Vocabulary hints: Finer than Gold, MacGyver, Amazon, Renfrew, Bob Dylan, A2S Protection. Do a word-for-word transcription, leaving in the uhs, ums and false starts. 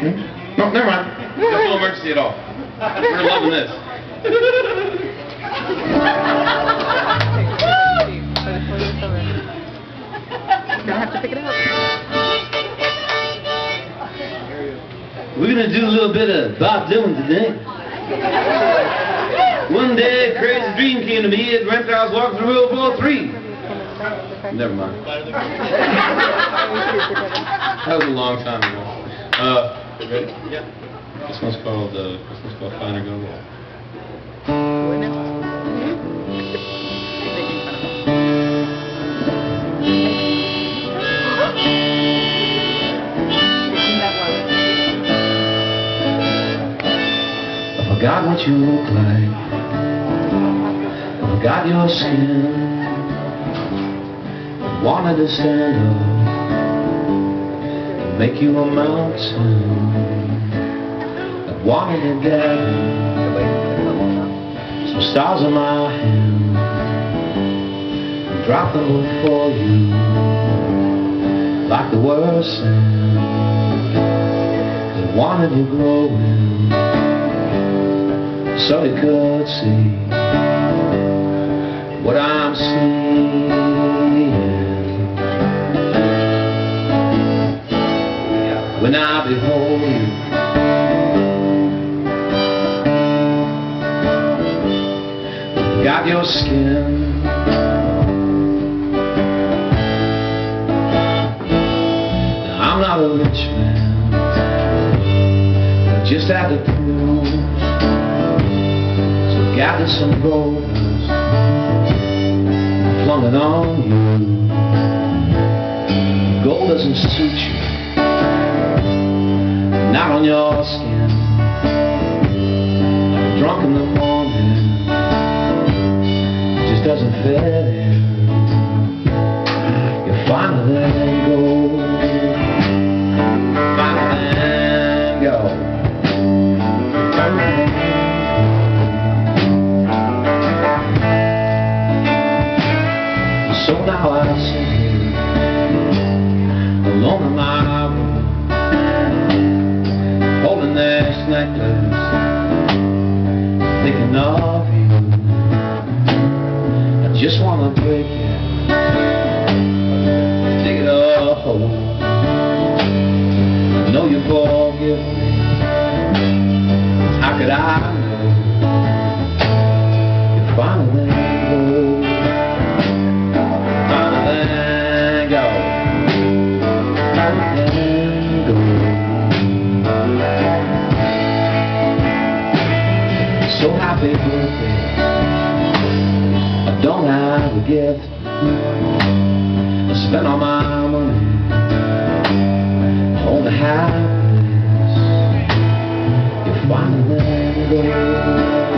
Hmm? No, never mind. There's no emergency at all. We're loving this. Don't have to pick it up. We're gonna do a little bit of Bob Dylan today. One day, a crazy dream came to me at Renfrew. I was walking through World War Three. Never mind. That was a long time ago. Uh, ready? Yeah. This one's called. Uh, this one's called Finer Than Gold. I forgot what you look like, I forgot your skin, I wanted to stand up and make you a mountain, I wanted to gather some stars in my hand and drop them before you like the worst sand, I wanted to grow in so you could see what I'm seeing. When I behold you, got your skin, now, I'm not a rich man, I just had to prove. Gather some gold, flung it on you. Gold doesn't suit you, not on your skin. I'm drunk in the morning, it just doesn't fit in. You're finer than gold, finer than gold. So now I see you alone in my room, holding this necklace, thinking of you. I just wanna break it, dig it up whole. I know you forgive me. How could I know you're finally old? So happy birthday, I don't have a gift, I spent all my money on the happiness, you're finer than gold.